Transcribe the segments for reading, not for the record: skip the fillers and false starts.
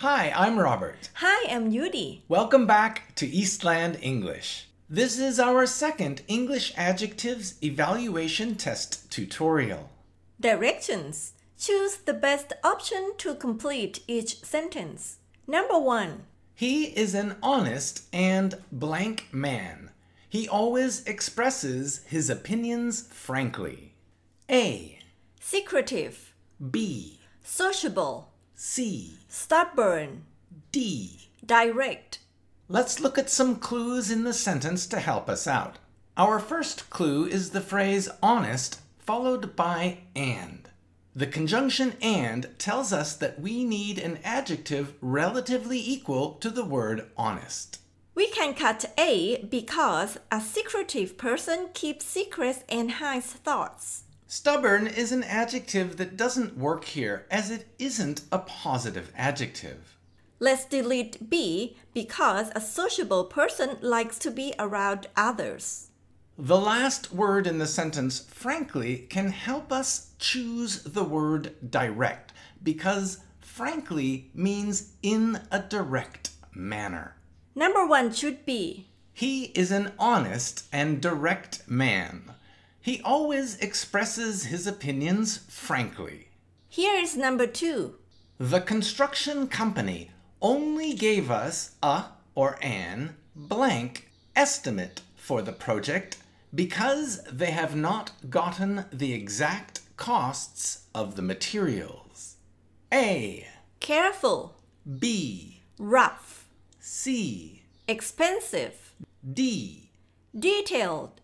Hi, I'm Robert. Hi, I'm Yuri. Welcome back to Eastland English. This is our second English Adjectives Evaluation Test tutorial. Directions. Choose the best option to complete each sentence. Number 1. He is an honest and blank man. He always expresses his opinions frankly. A. Secretive. B. Sociable. C. Stubborn. D. Direct. Let's look at some clues in the sentence to help us out. Our first clue is the phrase honest followed by and. The conjunction and tells us that we need an adjective relatively equal to the word honest. We can cut A because a secretive person keeps secrets and hides thoughts. Stubborn is an adjective that doesn't work here as it isn't a positive adjective. Let's delete B because a sociable person likes to be around others. The last word in the sentence, frankly, can help us choose the word direct because frankly means in a direct manner. Number 1 should be. He is an honest and direct man. He always expresses his opinions frankly. Here is number 2. The construction company only gave us a or an blank estimate for the project because they have not gotten the exact costs of the materials. A. Careful. B. Rough. C. Expensive. D. Detailed.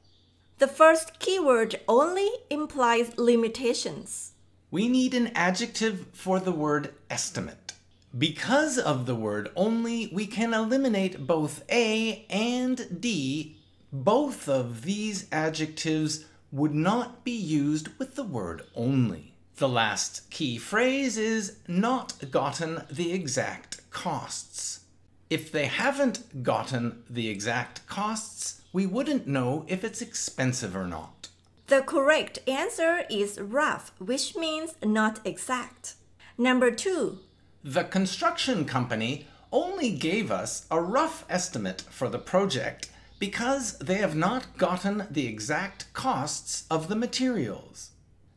The first keyword only implies limitations. We need an adjective for the word estimate. Because of the word only, we can eliminate both A and D. Both of these adjectives would not be used with the word only. The last key phrase is not gotten the exact costs. If they haven't gotten the exact costs, we wouldn't know if it's expensive or not. The correct answer is rough, which means not exact. Number 2. The construction company only gave us a rough estimate for the project because they have not gotten the exact costs of the materials.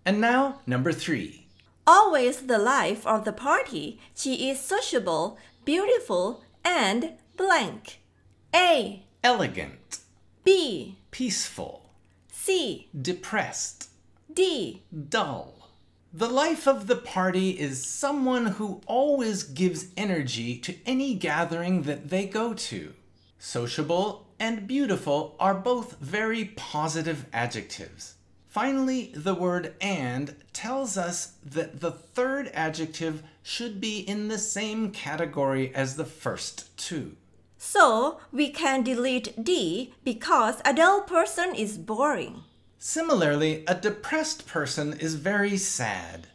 And now, number 3. Always the life of the party, she is sociable, beautiful, and blank. A. Elegant. B. Peaceful. C. Depressed. D. Dull. The life of the party is someone who always gives energy to any gathering that they go to. Sociable and beautiful are both very positive adjectives. Finally, the word and tells us that the third adjective should be in the same category as the first two. So, we can delete D because a dull person is boring. Similarly, a depressed person is very sad.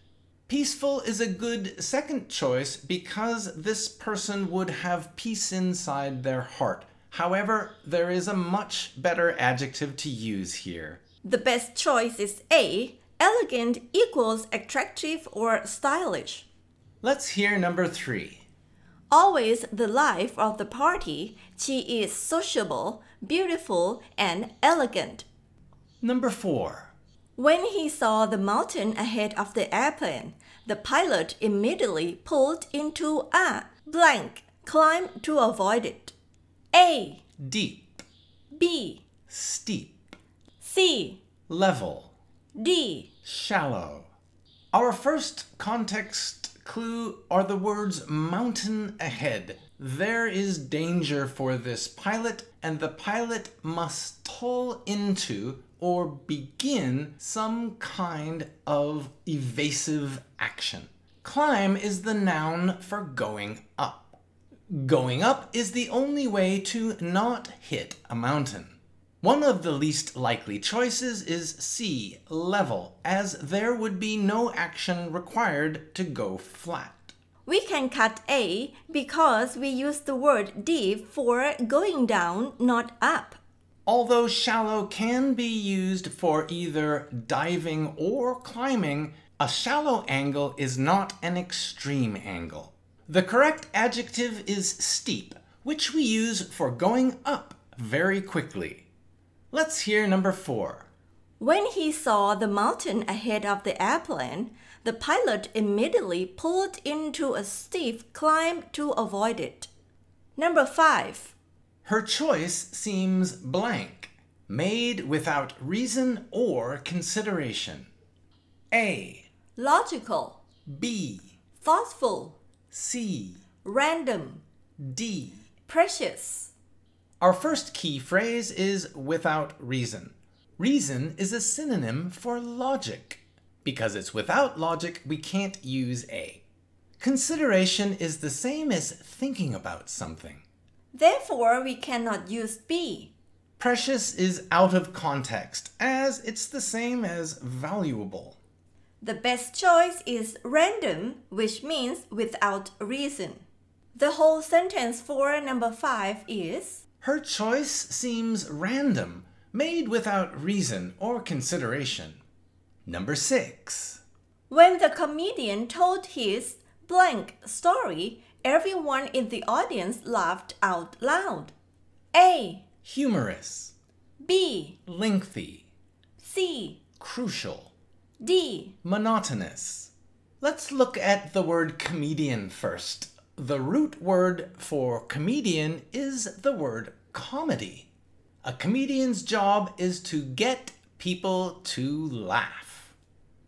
Peaceful is a good second choice because this person would have peace inside their heart. However, there is a much better adjective to use here. The best choice is A. Elegant equals attractive or stylish. Let's hear number 3. Always the life of the party, she is sociable, beautiful, and elegant. Number 4. When he saw the mountain ahead of the airplane, the pilot immediately pulled into a blank climb to avoid it. A. Deep. B. Steep. C. Level. D. Shallow. Our first context clue are the words mountain ahead. There is danger for this pilot, and the pilot must pull into or begin some kind of evasive action. Climb is the noun for going up. Going up is the only way to not hit a mountain. One of the least likely choices is C, level, as there would be no action required to go flat. We can cut A because we use the word deep for going down, not up. Although shallow can be used for either diving or climbing, a shallow angle is not an extreme angle. The correct adjective is steep, which we use for going up very quickly. Let's hear number 4. When he saw the mountain ahead of the airplane, the pilot immediately pulled into a steep climb to avoid it. Number 5. Her choice seems blank, made without reason or consideration. A. Logical. B. Thoughtful. C. Random. D. Precious. Our first key phrase is without reason. Reason is a synonym for logic. Because it's without logic, we can't use A. Consideration is the same as thinking about something. Therefore, we cannot use B. Precious is out of context, as it's the same as valuable. The best choice is random, which means without reason. The whole sentence for number 5 is: her choice seems random, made without reason or consideration. Number 6. When the comedian told his blank story, everyone in the audience laughed out loud. A. Humorous. B. Lengthy. C. Crucial. D. Monotonous. Let's look at the word comedian first. The root word for comedian is the word comedy. A comedian's job is to get people to laugh.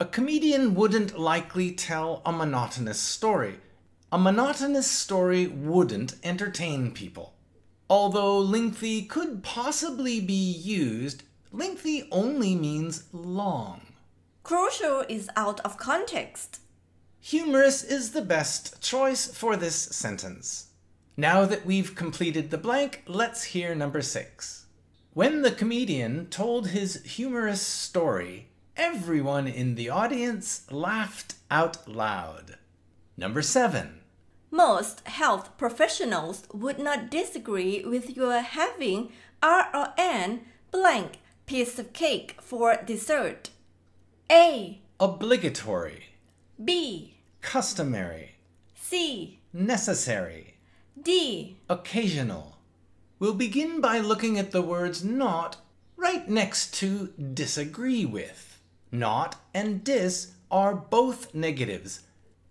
A comedian wouldn't likely tell a monotonous story. A monotonous story wouldn't entertain people. Although lengthy could possibly be used, lengthy only means long. Crucial is out of context. Humorous is the best choice for this sentence. Now that we've completed the blank, let's hear number 6. When the comedian told his humorous story, everyone in the audience laughed out loud. Number 7. Most health professionals would not disagree with your having RN blank piece of cake for dessert. A. Obligatory. B. Customary. C. Necessary. D. Occasional. We'll begin by looking at the words not right next to disagree with. Not and dis are both negatives.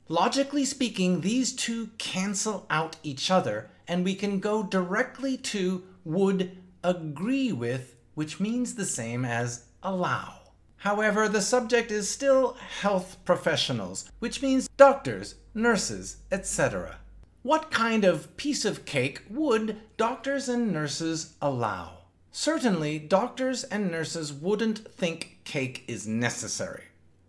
Logically speaking, these two cancel out each other, and we can go directly to would agree with, which means the same as allow. However, the subject is still health professionals, which means doctors, nurses, etc. What kind of piece of cake would doctors and nurses allow? Certainly, doctors and nurses wouldn't think cake is necessary.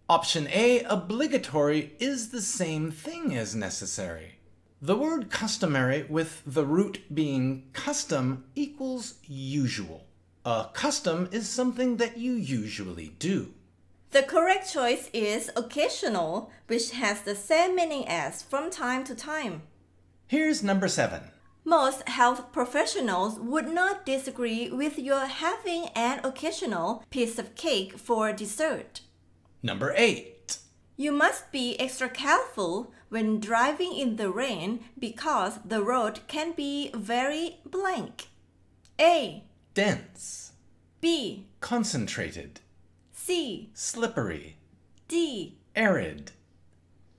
Option A, obligatory, is the same thing as necessary. The word customary, with the root being custom, equals usual. A custom is something that you usually do. The correct choice is occasional, which has the same meaning as from time to time. Here's number 7. Most health professionals would not disagree with your having an occasional piece of cake for dessert. Number 8. You must be extra careful when driving in the rain because the road can be very blank. A. Dense. B. Concentrated. C. Slippery. D. Arid.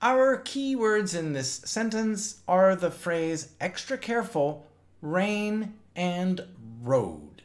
Our key words in this sentence are the phrase extra careful, rain, and road.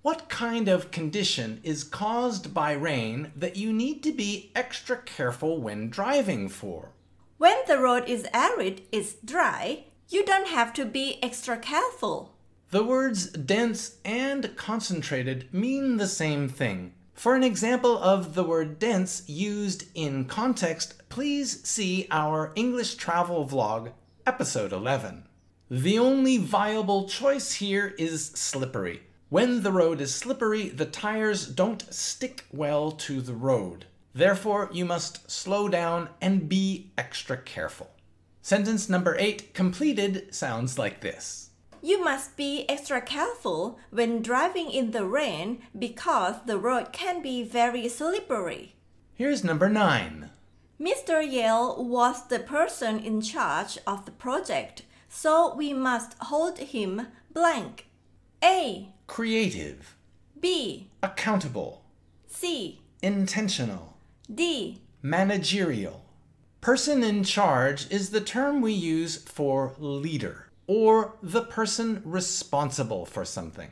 What kind of condition is caused by rain that you need to be extra careful when driving for? When the road is arid, it's dry, you don't have to be extra careful. The words dense and concentrated mean the same thing. For an example of the word dense used in context, please see our English travel vlog, episode 11. The only viable choice here is slippery. When the road is slippery, the tires don't stick well to the road. Therefore, you must slow down and be extra careful. Sentence number 8 completed sounds like this. You must be extra careful when driving in the rain because the road can be very slippery. Here's number 9. Mr. Yale was the person in charge of the project, so we must hold him blank. A. Creative. B. Accountable. C. Intentional. D. Managerial. Person in charge is the term we use for leader, or the person responsible for something.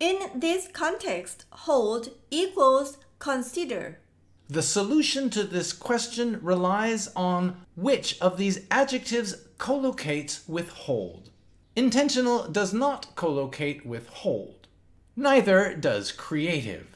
In this context, hold equals consider. The solution to this question relies on which of these adjectives collocates with hold. Intentional does not collocate with hold. Neither does creative.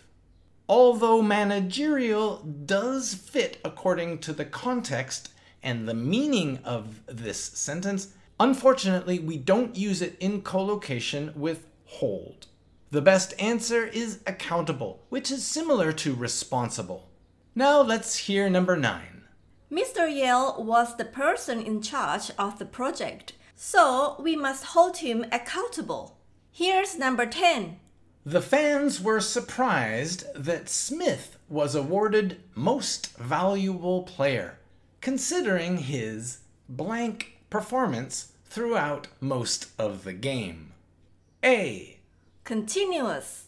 Although managerial does fit according to the context and the meaning of this sentence, unfortunately, we don't use it in collocation with hold. The best answer is accountable, which is similar to responsible. Now let's hear number 9. Mr. Yale was the person in charge of the project, so we must hold him accountable. Here's number 10. The fans were surprised that Smith was awarded Most Valuable Player, considering his blank performance throughout most of the game. A. Continuous.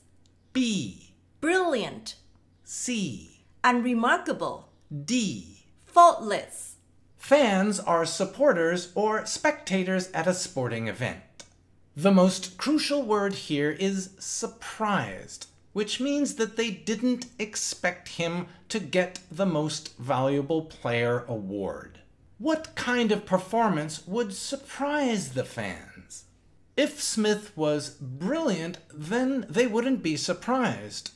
B. Brilliant. C. Unremarkable. D. Faultless. Fans are supporters or spectators at a sporting event. The most crucial word here is surprised, which means that they didn't expect him to get the Most Valuable Player award. What kind of performance would surprise the fans? If Smith was brilliant, then they wouldn't be surprised.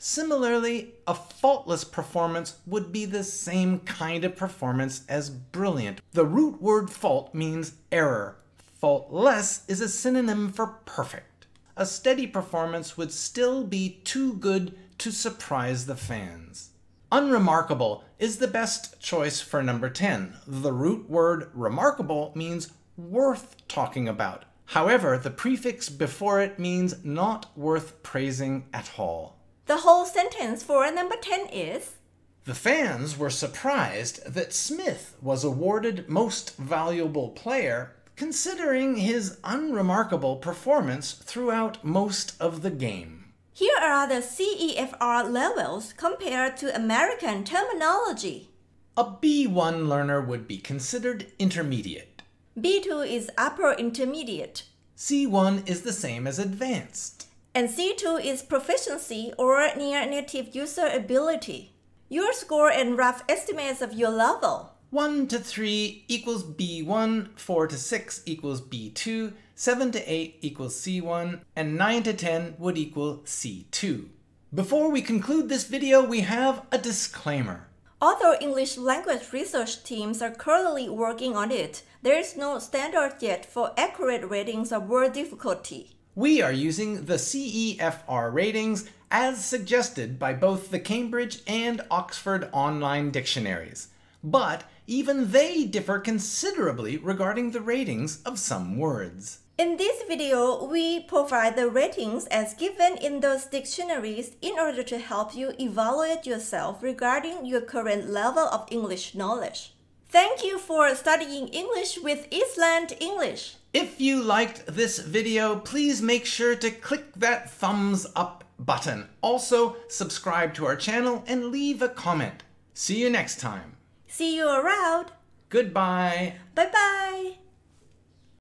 Similarly, a faultless performance would be the same kind of performance as brilliant. The root word fault means error. Faultless is a synonym for perfect. A steady performance would still be too good to surprise the fans. Unremarkable is the best choice for number 10. The root word remarkable means worth talking about. However, the prefix before it means not worth praising at all. The whole sentence for number 10 is: The fans were surprised that Smith was awarded Most Valuable Player, considering his unremarkable performance throughout most of the game. Here are the CEFR levels compared to American terminology. A B1 learner would be considered intermediate. B2 is upper intermediate. C1 is the same as advanced. And C2 is proficiency or near-native user ability. Your score and rough estimates of your level. 1 to 3 equals B1, 4 to 6 equals B2, 7 to 8 equals C1, and 9 to 10 would equal C2. Before we conclude this video, we have a disclaimer. Although English language research teams are currently working on it, there is no standard yet for accurate ratings of word difficulty. We are using the CEFR ratings as suggested by both the Cambridge and Oxford online dictionaries, but even they differ considerably regarding the ratings of some words. In this video, we provide the ratings as given in those dictionaries in order to help you evaluate yourself regarding your current level of English knowledge. Thank you for studying English with Eastland English. If you liked this video, please make sure to click that thumbs up button. Also, subscribe to our channel and leave a comment. See you next time. See you around. Goodbye. Bye-bye.